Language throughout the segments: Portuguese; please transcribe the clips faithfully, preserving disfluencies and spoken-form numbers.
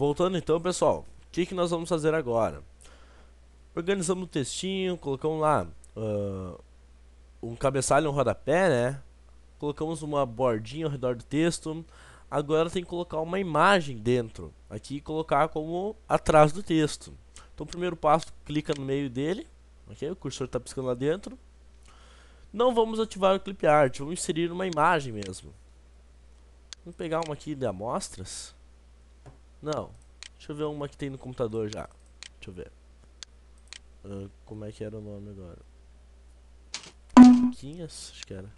Voltando então, pessoal, o que, que nós vamos fazer agora? Organizamos o textinho, colocamos lá uh, um cabeçalho, um rodapé, né? Colocamos uma bordinha ao redor do texto. Agora tem que colocar uma imagem dentro, aqui e colocar como atrás do texto. Então o primeiro passo, clica no meio dele, ok? O cursor está piscando lá dentro. Não vamos ativar o clip art, vamos inserir uma imagem mesmo. Vamos pegar uma aqui de amostras. Não, deixa eu ver uma que tem no computador já. Deixa eu ver. Uh, como é que era o nome agora? Quinhas, acho que era.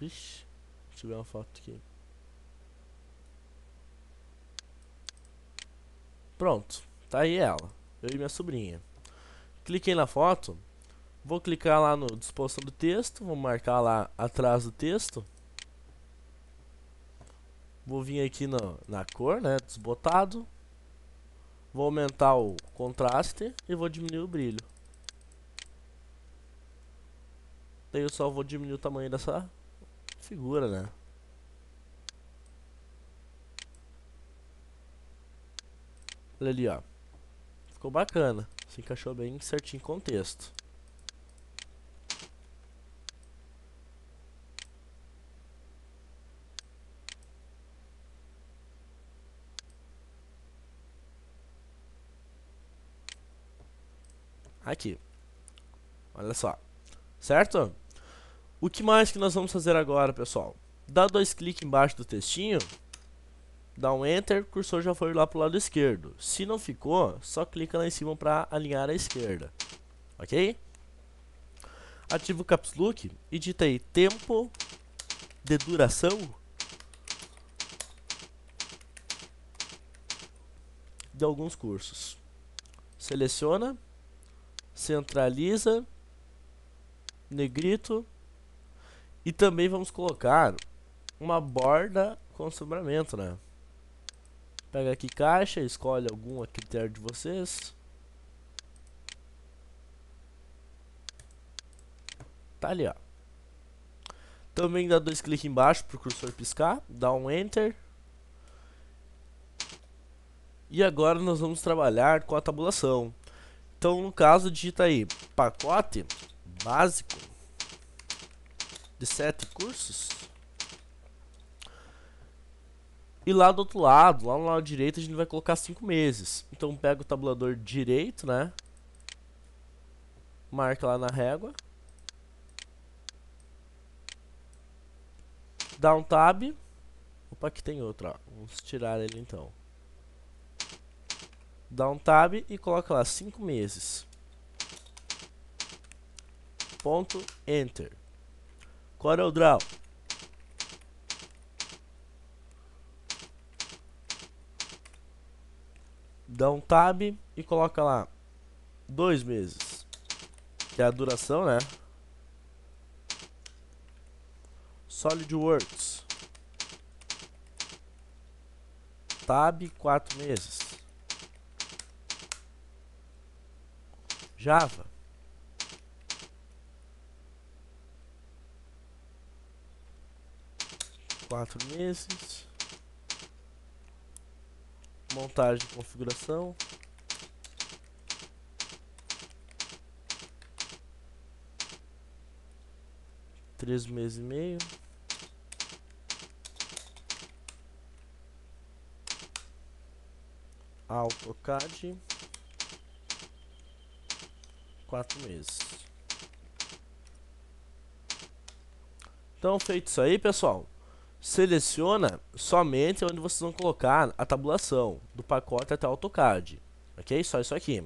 Vixe, deixa eu ver uma foto aqui. Pronto, tá aí ela, eu e minha sobrinha. Cliquei na foto. Vou clicar lá no disposição do texto. Vou marcar lá atrás do texto. Vou vir aqui no, na cor, né, desbotado. Vou aumentar o contraste e vou diminuir o brilho. Daí eu só vou diminuir o tamanho dessa figura, né. Olha ali, ó. Ficou bacana. Se encaixou bem certinho com o texto. Aqui. Olha só. Certo? O que mais que nós vamos fazer agora, pessoal? Dá dois cliques embaixo do textinho. Dá um enter, o cursor já foi lá pro lado esquerdo. Se não ficou, só clica lá em cima para alinhar à esquerda. Ok? Ativa o caps lock e digita aí tempo de duração. De alguns cursos. Seleciona. Centraliza. Negrito. E também vamos colocar uma borda com sombreamento, né? Pega aqui caixa, escolhe algum a critério de vocês. Tá ali, ó. Também dá dois cliques embaixo pro cursor piscar, dá um enter. E agora nós vamos trabalhar com a tabulação. Então, no caso, digita aí pacote básico de sete cursos. E lá do outro lado, lá no lado direito, a gente vai colocar cinco meses. Então pega o tabulador direito, né? Marca lá na régua. Dá um tab. Opa, aqui tem outro, ó. Vamos tirar ele então. Dá um tab e coloca lá cinco meses. Ponto, enter. CorelDRAW. Dá um tab e coloca lá dois meses, que é a duração, né? SolidWorks. Tab quatro meses. Java. Quatro meses. Montagem de configuração. Três meses e meio. AutoCAD. Quatro meses. Então, feito isso aí, pessoal. Seleciona somente onde vocês vão colocar a tabulação, do pacote até o AutoCAD, ok? Só isso aqui.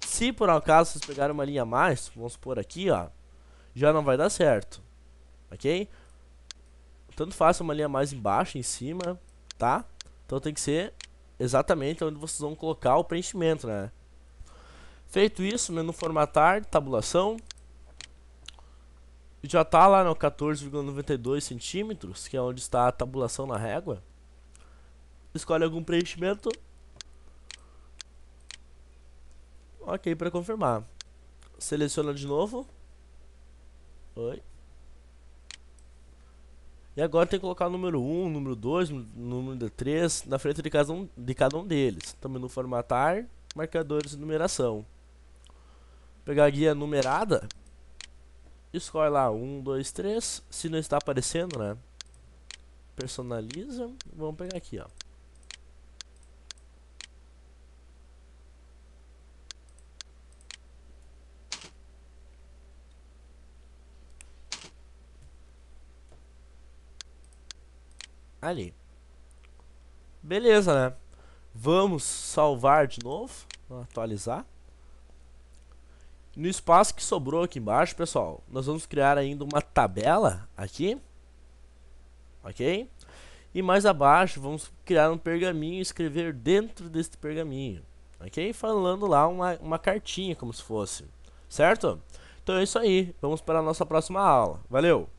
Se por acaso vocês pegarem uma linha a mais, vamos supor aqui, ó, já não vai dar certo, ok? Tanto faça uma linha mais embaixo, em cima, tá? Então tem que ser exatamente onde vocês vão colocar o preenchimento, né? Feito isso, menu formatar, tabulação. Já tá lá no quatorze vírgula noventa e dois centímetros, que é onde está a tabulação na régua. Escolhe algum preenchimento. Ok, para confirmar. Seleciona de novo. Oi. E agora tem que colocar o número um, número dois, número três na frente de cada, um, de cada um deles. Também no formatar, marcadores e numeração. Pegar a guia numerada. Escolhe lá um, dois, três. Se não está aparecendo, né? Personaliza. Vamos pegar aqui, ó. Ali. Beleza, né? Vamos salvar de novo. Atualizar. No espaço que sobrou aqui embaixo, pessoal, nós vamos criar ainda uma tabela aqui. Ok? E mais abaixo vamos criar um pergaminho e escrever dentro desse pergaminho. Ok? Falando lá uma, uma cartinha como se fosse. Certo? Então é isso aí. Vamos para a nossa próxima aula. Valeu!